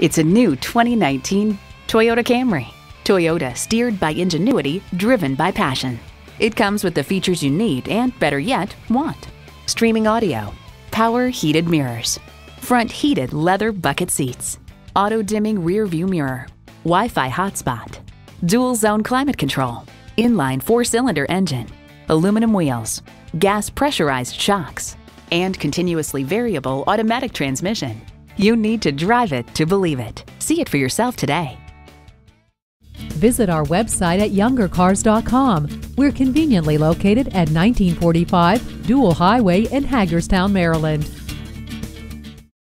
It's a new 2019 Toyota Camry. Toyota, steered by ingenuity, driven by passion. It comes with the features you need and, better yet, want. Streaming audio, power heated mirrors, front heated leather bucket seats, auto dimming rear view mirror, Wi-Fi hotspot, dual zone climate control, inline 4-cylinder engine, aluminum wheels, gas pressurized shocks, and continuously variable automatic transmission. You need to drive it to believe it. See it for yourself today. Visit our website at youngercars.com. We're conveniently located at 1945 Dual Highway in Hagerstown, Maryland.